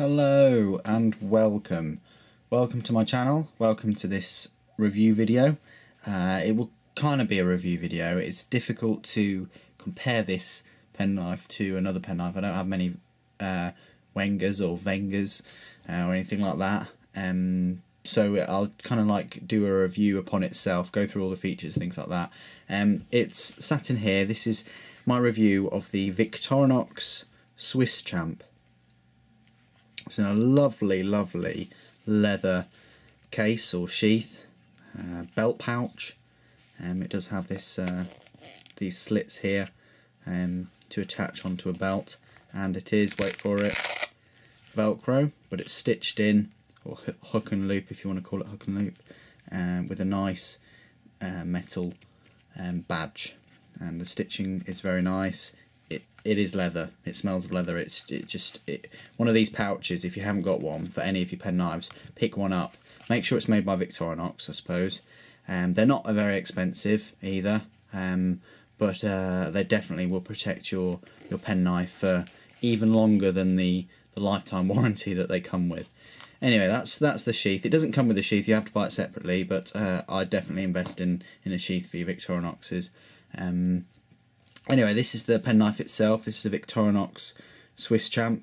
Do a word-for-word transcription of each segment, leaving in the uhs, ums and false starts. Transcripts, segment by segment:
Hello and welcome. Welcome to my channel, welcome to this review video. Uh, it will kind of be a review video. It's difficult to compare this penknife to another penknife. I don't have many uh, Wengers or Vengers uh, or anything like that. Um, so I'll kind of like do a review upon itself, go through all the features, things like that. Um, it's sat in here. This is my review of the Victorinox Swisschamp. It's in a lovely, lovely leather case or sheath, uh, belt pouch. Um, it does have this uh, these slits here um, to attach onto a belt, and it is, wait for it, Velcro, but it's stitched in, or hook and loop if you want to call it hook and loop, um, with a nice uh, metal um, badge, and the stitching is very nice. It it is leather. It smells of leather. It's it just it, one of these pouches. If you haven't got one for any of your pen knives, pick one up. Make sure it's made by Victorinox, I suppose. Um, they're not very expensive either, um, but uh, they definitely will protect your your pen knife for even longer than the the lifetime warranty that they come with. Anyway, that's that's the sheath. It doesn't come with the sheath. You have to buy it separately, but uh, I definitely invest in in a sheath for your Victorinoxes. Um, anyway, this is the penknife itself. This is the Victorinox Swisschamp.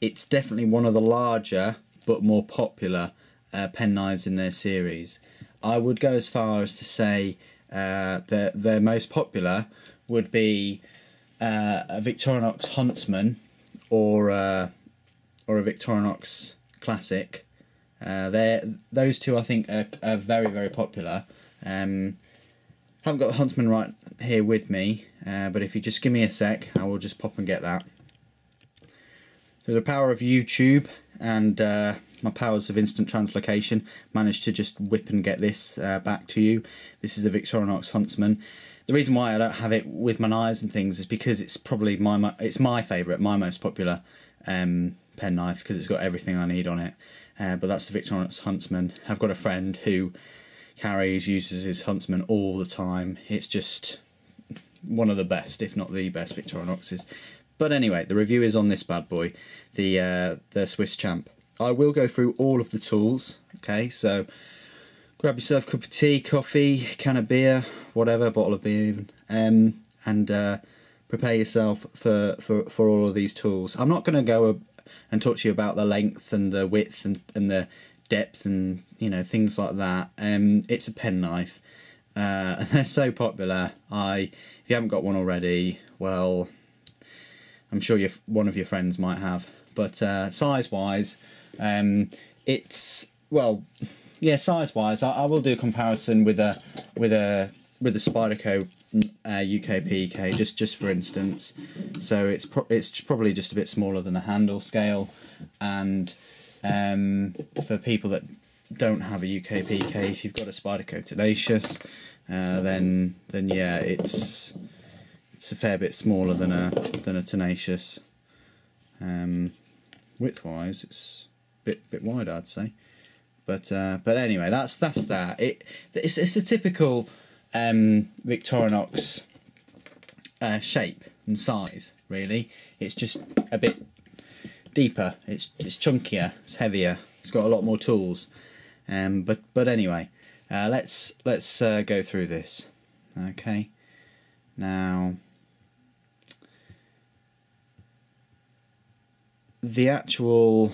It's definitely one of the larger but more popular uh, penknives in their series. I would go as far as to say uh, that their most popular would be uh, a Victorinox Huntsman or uh, or a Victorinox Classic. Uh, they're, those two I think are, are very very popular. Um, haven't got the Huntsman right here with me, uh, but if you just give me a sec, I will just pop and get that. So the power of YouTube and uh, my powers of instant translocation, managed to just whip and get this uh, back to you. This is the Victorinox Huntsman. The reason why I don't have it with my knives and things is because it's probably my, my it's my favourite, my most popular um, pen knife, because it's got everything I need on it. Uh, but that's the Victorinox Huntsman. I've got a friend who carries, uses his Huntsman all the time. It's just one of the best, if not the best, Victorinoxes. But anyway, the review is on this bad boy, the uh, the Swisschamp. I will go through all of the tools, okay, so grab yourself a cup of tea, coffee, can of beer, whatever, bottle of beer even, um, and uh, prepare yourself for, for, for all of these tools. I'm not going to go and talk to you about the length and the width and, and the depth and, you know, things like that. Um, it's a penknife, uh, and they're so popular. I, if you haven't got one already, well, I'm sure your, one of your friends might have, but uh, size-wise, um it's well yeah size wise I, I will do a comparison with a with a with a Spyderco uh, U K P K just just for instance. So it's pro it's probably just a bit smaller than a handle scale, and um for people that don't have a U K P K, if you've got a Spyderco Tenacious, uh then then yeah, it's it's a fair bit smaller than a than a Tenacious. um width wise it's Bit, bit wide, I'd say, but uh, but anyway, that's that's that. It it's, it's a typical um, Victorinox uh, shape and size, really. It's just a bit deeper. It's it's chunkier. It's heavier. It's got a lot more tools. Um, but but anyway, uh, let's let's uh, go through this. Okay, now the actual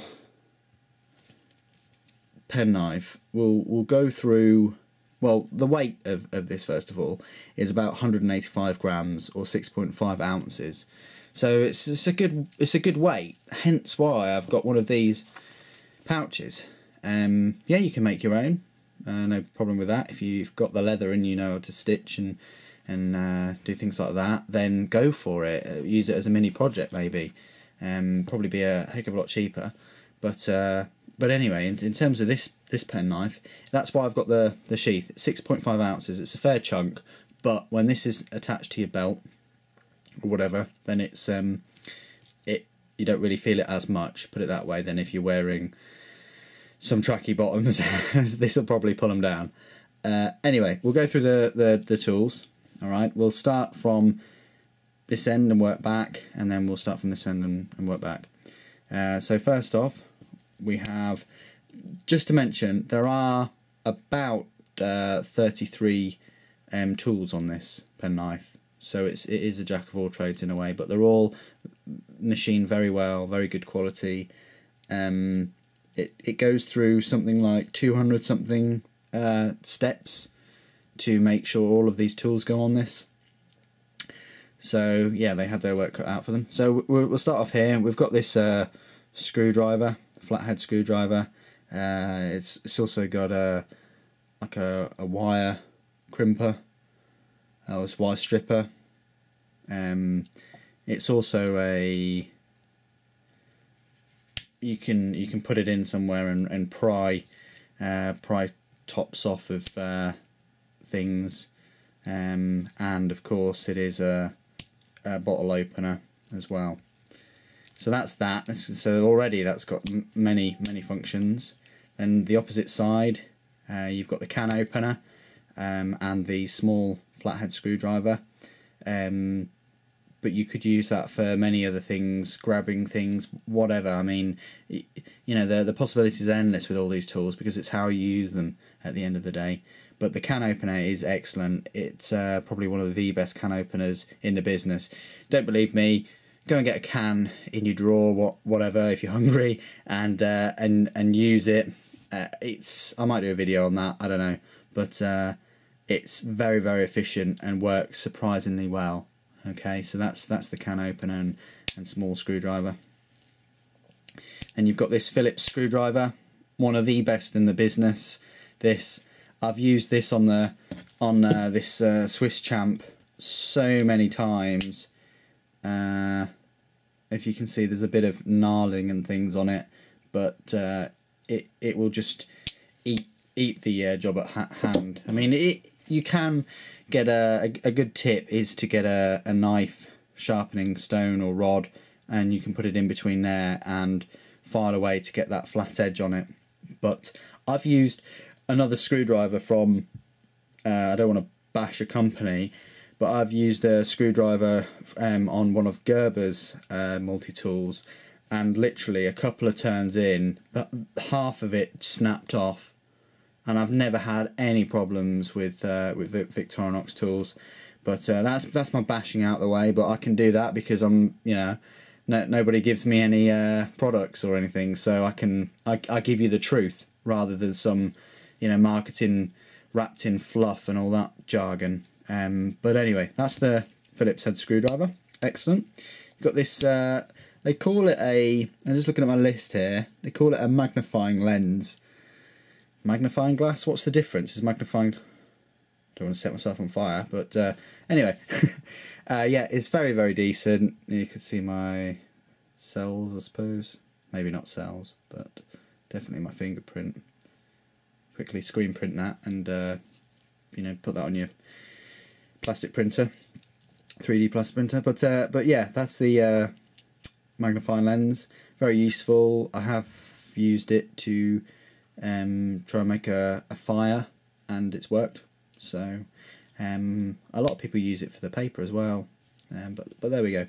penknife, we'll, we'll go through, well, the weight of, of this first of all is about one hundred eighty-five grams or six point five ounces, so it's, it's a good it's a good weight, hence why I've got one of these pouches. Um, yeah, you can make your own, uh, no problem with that. If you've got the leather and you know how to stitch and, and uh, do things like that, then go for it. Use it as a mini project maybe, um, probably be a heck of a lot cheaper, but uh, But anyway, in, in terms of this this pen knife, that's why I've got the the sheath. six point five ounces. It's a fair chunk, but when this is attached to your belt or whatever, then it's um it you don't really feel it as much. Put it that way. Then if you're wearing some tracky bottoms, this will probably pull them down. Uh, anyway, we'll go through the, the the tools. All right, we'll start from this end and work back, and then we'll start from this end and, and work back. Uh, so first off, we have, just to mention, there are about uh, thirty-three um, tools on this pen knife, so it's it is a jack of all trades in a way, but they're all machined very well, very good quality. Um, it it goes through something like two hundred something uh, steps to make sure all of these tools go on this. So yeah, they had their work cut out for them. So we'll start off here. We've got this uh, screwdriver, flathead screwdriver. Uh, it's it's also got a like a, a wire crimper, or uh, wire stripper. Um, it's also a you can you can put it in somewhere and and pry uh, pry tops off of uh, things, um, and of course it is a A bottle opener as well. So that's that. So already that's got m many many functions. And the opposite side, uh, you've got the can opener um, and the small flathead screwdriver. Um, but you could use that for many other things, grabbing things, whatever. I mean, you know, the the possibilities are endless with all these tools because it's how you use them at the end of the day. But the can opener is excellent. It's uh, probably one of the best can openers in the business. Don't believe me? Go and get a can in your drawer, what, whatever, if you're hungry, and uh, and and use it. Uh, it's I might do a video on that. I don't know, but uh, it's very very efficient and works surprisingly well. Okay, so that's that's the can opener and, and small screwdriver. And you've got this Phillips screwdriver, one of the best in the business. This. I've used this on the on uh, this uh, Swisschamp so many times. Uh, if you can see, there's a bit of gnarling and things on it, but uh, it it will just eat eat the uh, job at ha hand. I mean, it you can get a a good tip is to get a, a knife sharpening stone or rod, and you can put it in between there and file away to get that flat edge on it. But I've used another screwdriver from, uh, I don't want to bash a company, but I've used a screwdriver um, on one of Gerber's uh, multi-tools, and literally a couple of turns in, but half of it snapped off, and I've never had any problems with uh, with Victorinox tools. But uh, that's that's my bashing out the way. But I can do that because I'm, you know, no, nobody gives me any uh, products or anything, so I can I, I give you the truth rather than some, you know, marketing wrapped in fluff and all that jargon. Um, but anyway, that's the Phillips head screwdriver. Excellent. You've got this, uh, they call it a, I'm just looking at my list here, they call it a magnifying lens. Magnifying glass? What's the difference? Is magnifying, don't want to set myself on fire, but uh, anyway. uh, yeah, it's very, very decent. You can see my cells, I suppose. Maybe not cells, but definitely my fingerprint. Quickly screen print that and uh, you know, put that on your plastic printer, three D plastic printer. But uh, but yeah, that's the uh, magnifying lens. Very useful. I have used it to um, try and make a, a fire, and it's worked. So um, a lot of people use it for the paper as well. Um, but but there we go.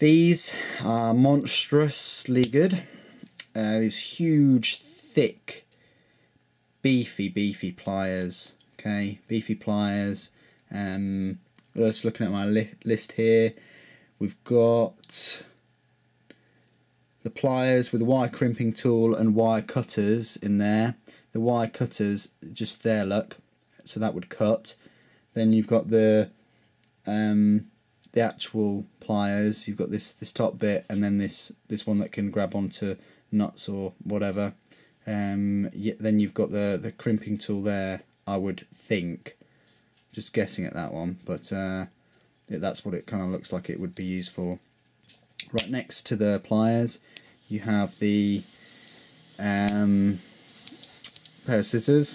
These are monstrously good. Uh, these huge, thick, beefy beefy pliers. Okay, beefy pliers. Um just looking at my li list here, we've got the pliers with the wire crimping tool and wire cutters in there. The wire cutters, just their luck, so that would cut. Then you've got the um the actual pliers. You've got this this top bit, and then this this one that can grab onto nuts or whatever. Um, then you've got the, the crimping tool there, I would think, just guessing at that one, but uh, that's what it kind of looks like it would be used for. Right next to the pliers you have the um, pair of scissors,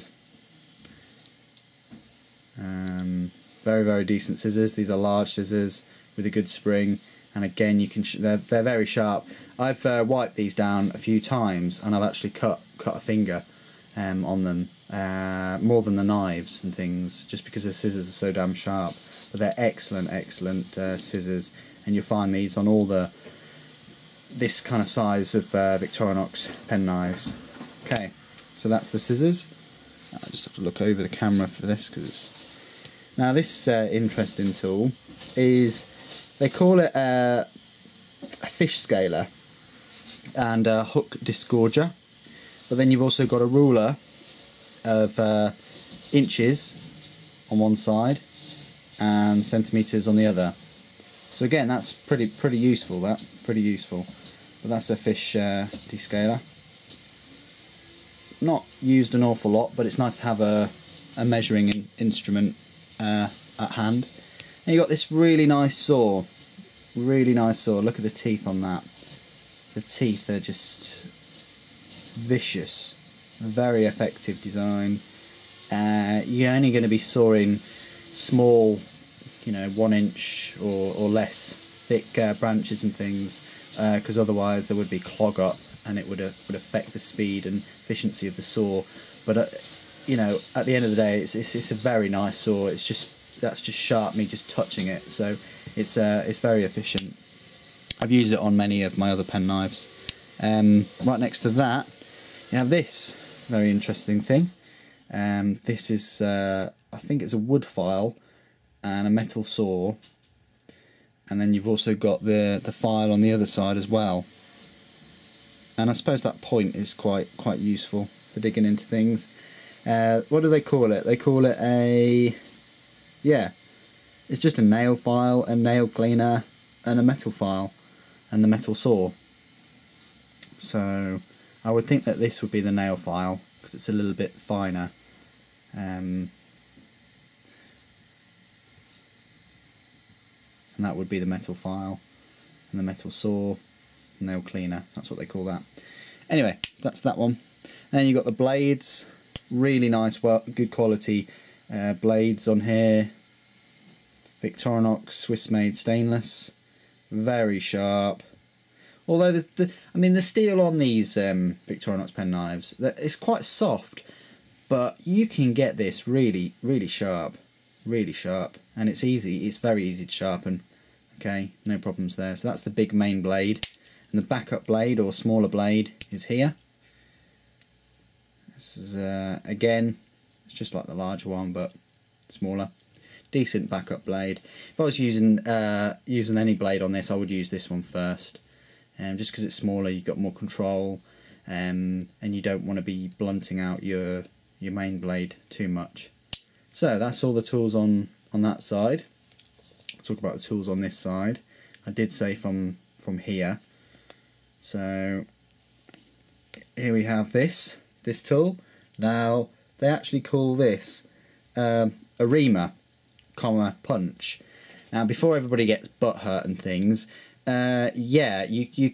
um, very very decent scissors. These are large scissors with a good spring, and again you can sh they're, they're very sharp. I've uh, wiped these down a few times, and I've actually cut cut a finger um, on them, uh, more than the knives and things, just because the scissors are so damn sharp. But they're excellent, excellent uh, scissors, and you'll find these on all the this kind of size of uh, Victorinox pen knives. Okay, so that's the scissors. I just have to look over the camera for this because it's... Now this uh, interesting tool is, they call it uh, a fish scaler and a hook disgorger, but then you've also got a ruler of uh, inches on one side and centimetres on the other. So again, that's pretty pretty useful, that, pretty useful. But that's a fish uh, descaler. Not used an awful lot, but it's nice to have a, a measuring in instrument uh, at hand. And you've got this really nice saw, really nice saw. Look at the teeth on that. The teeth are just vicious, very effective design. Uh, you're only going to be sawing small, you know, one inch or, or less thick uh, branches and things, because uh, otherwise there would be clog up and it would, uh, would affect the speed and efficiency of the saw. But uh, you know, at the end of the day, it's, it's it's a very nice saw. It's just that's just sharp, me just touching it. So it's uh, it's very efficient. I've used it on many of my other pen knives. Um, right next to that, you have this very interesting thing. Um, this is uh, I think it's a wood file and a metal saw, and then you've also got the the file on the other side as well. And I suppose that point is quite quite useful for digging into things. Uh, what do they call it? They call it a yeah. It's just a nail file, a nail cleaner, and a metal file, and the metal saw. So I would think that this would be the nail file because it's a little bit finer. Um, And that would be the metal file and the metal saw, nail cleaner, that's what they call that. Anyway, that's that one. Then you've got the blades, really nice, well, good quality uh, blades on here. Victorinox Swiss made stainless, very sharp. Although the, the I mean the steel on these um, Victorinox pen knives, it's quite soft, but you can get this really, really sharp, really sharp, and it's easy. It's very easy to sharpen. Okay, no problems there. So that's the big main blade, and the backup blade or smaller blade is here. This is uh, again, it's just like the larger one but smaller. Decent backup blade. If I was using uh, using any blade on this, I would use this one first, and um, just because it's smaller, you've got more control, um, and you don't want to be blunting out your your main blade too much. So that's all the tools on. On that side. I'll talk about the tools on this side. I did say from from here. So here we have this this tool. Now they actually call this um, a reamer, comma punch. Now before everybody gets butthurt and things, uh, yeah, you you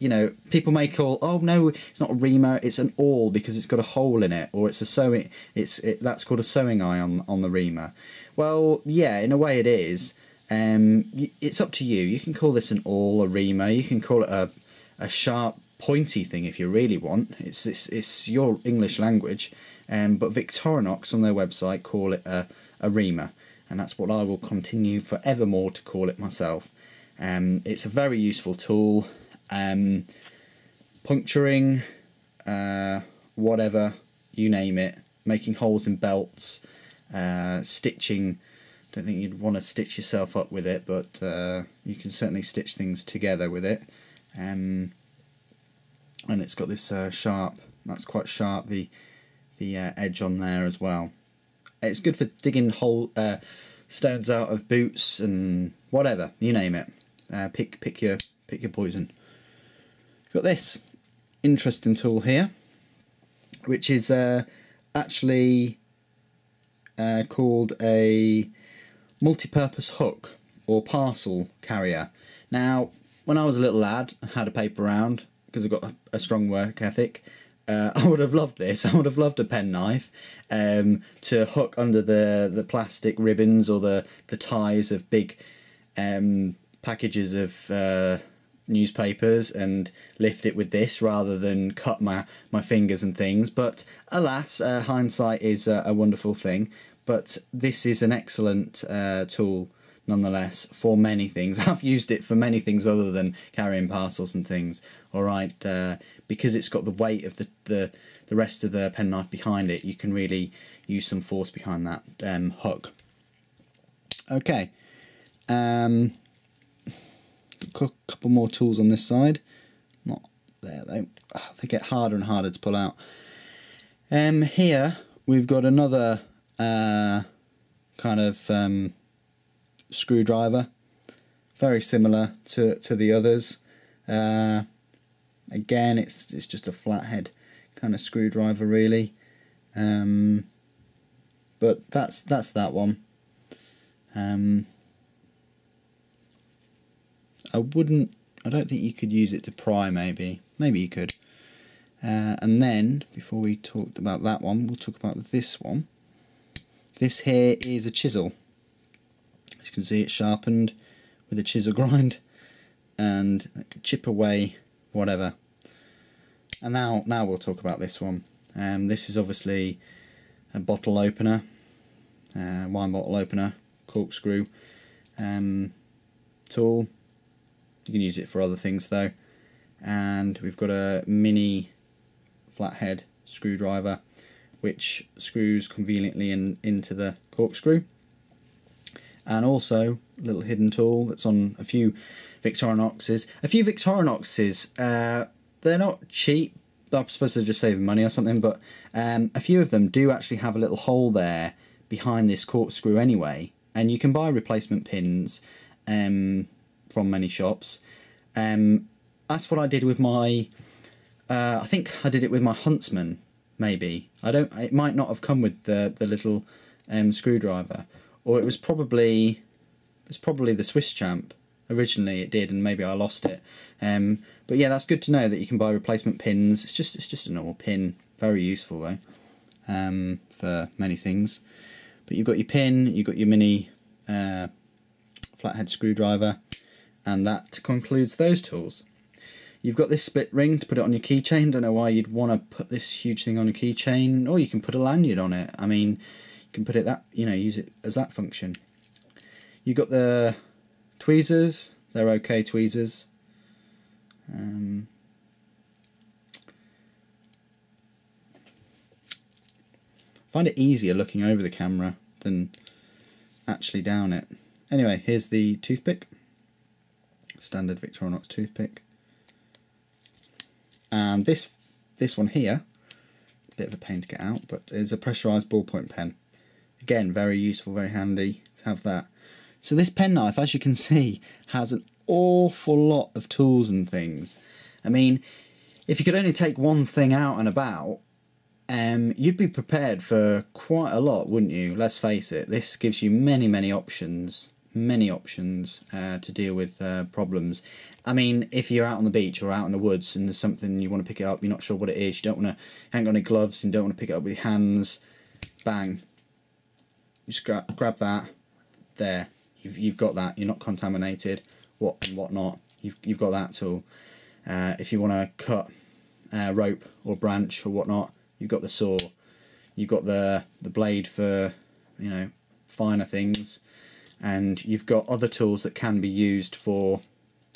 you know, people may call, oh no, it's not a reamer, it's an awl because it's got a hole in it, or it's a sewing. It's it, that's called a sewing eye on on the reamer. Well, yeah, in a way it is. Um, it's up to you. You can call this an awl, a reamer. You can call it a, a sharp, pointy thing if you really want. It's it's, it's your English language. Um, but Victorinox on their website call it a, a reamer, and that's what I will continue forevermore to call it myself. Um, it's a very useful tool. Um, puncturing, uh, whatever, you name it. Making holes in belts. Uh, stitching, I don't think you'd want to stitch yourself up with it, but uh, you can certainly stitch things together with it. Um, and it's got this uh, sharp, that's quite sharp, the the uh, edge on there as well. It's good for digging hole uh, stones out of boots and whatever, you name it. Uh, pick pick your pick your poison. Got this interesting tool here, which is uh, actually. Uh, called a multi-purpose hook or parcel carrier. Now, when I was a little lad, I had a paper round because I've got a, a strong work ethic. Uh, I would have loved this. I would have loved a pen knife um, to hook under the the plastic ribbons or the the ties of big um, packages of uh, newspapers and lift it with this rather than cut my my fingers and things. But alas, uh, hindsight is a, a wonderful thing. But this is an excellent uh, tool nonetheless for many things. I've used it for many things other than carrying parcels and things. Alright, uh, because it's got the weight of the, the, the rest of the penknife behind it, you can really use some force behind that um, hook. Okay, um, a couple more tools on this side. Not there though. They get harder and harder to pull out. Um, here we've got another uh, kind of um, screwdriver, very similar to to the others. Uh, again, it's it's just a flathead kind of screwdriver, really. Um, but that's that's that one. Um, I wouldn't, I don't think you could use it to pry, maybe. Maybe you could. Uh, and then, before we talked about that one, we'll talk about this one. This here is a chisel. As you can see, it's sharpened with a chisel grind, and it could chip away whatever. And now, now we'll talk about this one. Um, this is obviously a bottle opener, uh, wine bottle opener. Corkscrew um, tool. You can use it for other things though. And we've got a mini flathead screwdriver which screws conveniently in, into the corkscrew. And also a little hidden tool that's on a few Victorinoxes. A few Victorinoxes, uh, they're not cheap, I'm supposed to just save money or something, but um, a few of them do actually have a little hole there behind this corkscrew anyway. And you can buy replacement pins um, from many shops. Um, that's what I did with my, uh, I think I did it with my Huntsman, maybe. I don't, it might not have come with the, the little um, screwdriver, or it was probably, it was probably the Swisschamp. Originally it did, and maybe I lost it. Um, but yeah, that's good to know that you can buy replacement pins. It's just, it's just a normal pin, very useful though, um, for many things. But you've got your pin, you've got your mini uh, flathead screwdriver, and that concludes those tools. You've got this split ring to put it on your keychain. Don't know why you'd want to put this huge thing on your keychain, or you can put a lanyard on it. I mean, you can put it that, you know, use it as that function. You've got the tweezers, they're okay tweezers. Um, I find it easier looking over the camera than actually down it. Anyway, here's the toothpick, standard Victorinox toothpick, and this this one here, a bit of a pain to get out, but it's a pressurised ballpoint pen. Again, very useful, very handy to have that. So this penknife, as you can see, has an awful lot of tools and things. I mean, if you could only take one thing out and about, Um, you'd be prepared for quite a lot, wouldn't you? Let's face it, this gives you many, many options, many options uh, to deal with uh, problems. I mean, if you're out on the beach or out in the woods and there's something you want to pick it up, you're not sure what it is, you don't want to hang on your gloves and don't want to pick it up with your hands, bang. Just gra grab that, there, you've, you've got that, you're not contaminated, what and what not, you've, you've got that tool. Uh, if you want to cut uh, rope or branch or whatnot, you've got the saw, you've got the the blade for, you know, finer things, and you've got other tools that can be used for,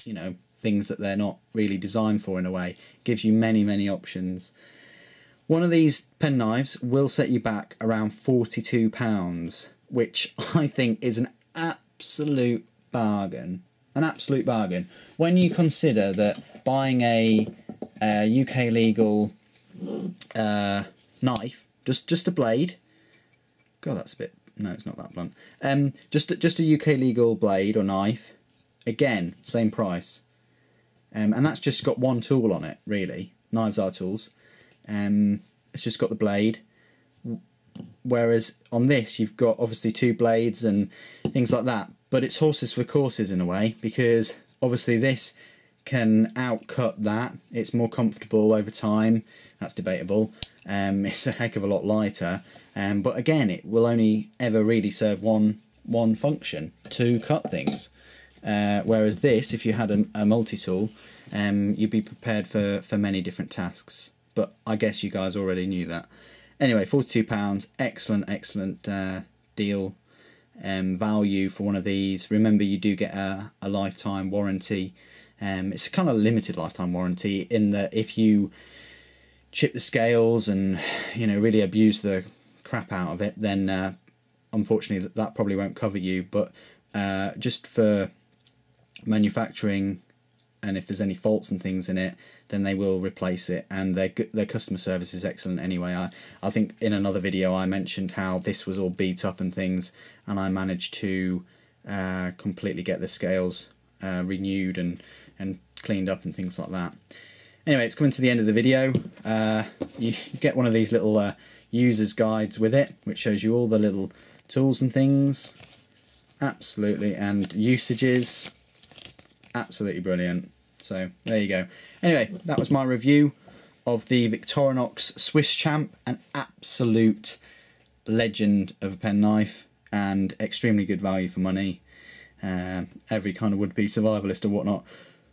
you know, things that they're not really designed for in a way. It gives you many, many options. One of these pen knives will set you back around forty-two pounds, which I think is an absolute bargain. An absolute bargain. When you consider that buying a, a U K legal Uh, knife, just just a blade. God, that's a bit. No, it's not that blunt. Um, just just a U K legal blade or knife. Again, same price. Um, and that's just got one tool on it. Really, knives are tools. Um, it's just got the blade. Whereas on this, you've got obviously two blades and things like that. But it's horses for courses in a way, because obviously this can outcut that. It's more comfortable over time. That's debatable. Um, it's a heck of a lot lighter, um, but again, it will only ever really serve one one function, to cut things. Uh, whereas this, if you had a, a multi-tool, um, you'd be prepared for for many different tasks. But I guess you guys already knew that. Anyway, forty-two pounds, excellent, excellent uh, deal. um, value for one of these, remember you do get a, a lifetime warranty. Um, it's a kind of limited lifetime warranty in that if you chip the scales and, you know, really abuse the crap out of it, then uh, unfortunately that probably won't cover you. But uh, just for manufacturing, and if there's any faults and things in it, then they will replace it, and their their customer service is excellent anyway. I, I think in another video I mentioned how this was all beat up and things, and I managed to uh, completely get the scales uh, renewed and, and cleaned up and things like that. Anyway, it's coming to the end of the video. Uh, you get one of these little uh, user's guides with it, which shows you all the little tools and things, absolutely, and usages. Absolutely brilliant. So there you go. Anyway, that was my review of the Victorinox Swisschamp, an absolute legend of a pen knife and extremely good value for money. Um, every kind of would-be survivalist or whatnot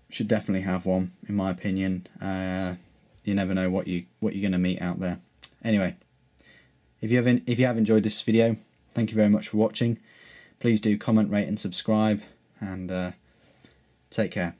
should definitely have one, in my opinion. Uh, you never know what you what you're going to meet out there. Anyway, if you haven't if you have enjoyed this video, thank you very much for watching. Please do comment, rate, and subscribe, and. Uh, Take care.